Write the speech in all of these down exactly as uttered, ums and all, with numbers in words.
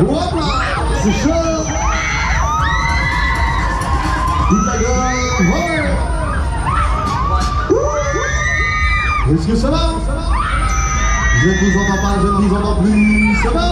Hop là, c'est chaud. Pythagore, ouais. Est-ce que ça va? Je ne vous entends pas, je ne vous entends plus. Ça va?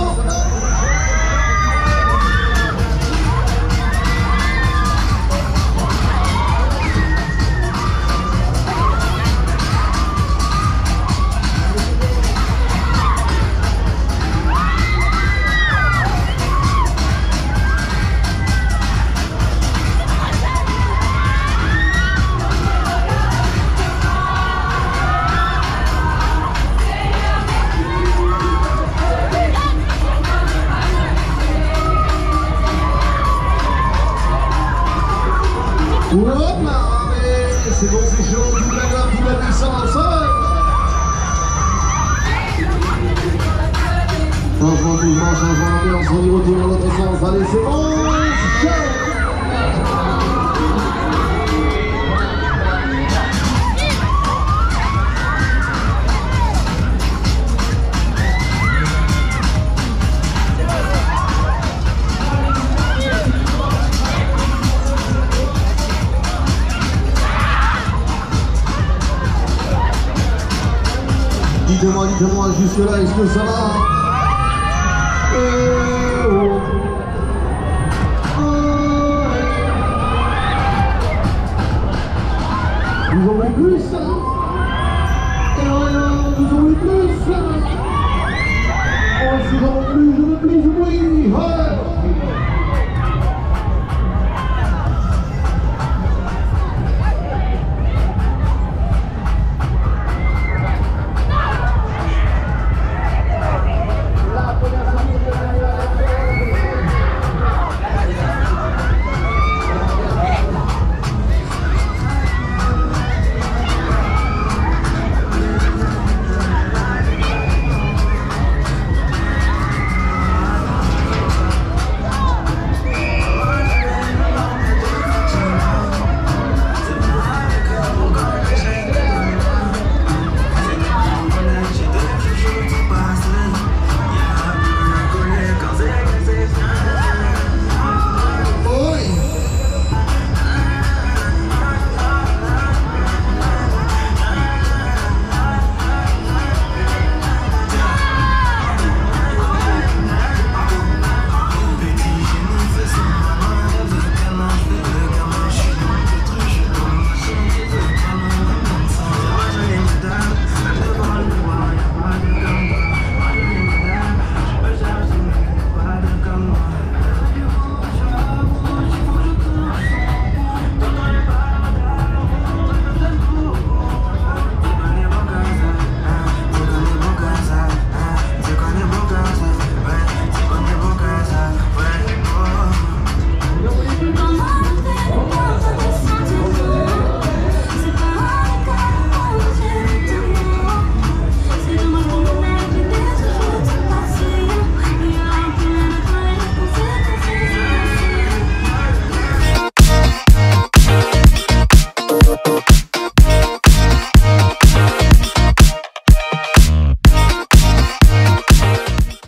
C'est bon, c'est chaud, tout la gloire, tout la puissance, ouais. Changement de mouvement, changement d'ambiance, on y retourne dans l'autre sens, allez c'est bon, c'est chaud. Dites-moi, dites-moi, jusque-là, est-ce que ça va? Et oh. Oh. Vous en voulez plus, ça? Et oh, vous en voulez plus, ça? Oh, si j'en veux plus, je veux plus, oui! Oh.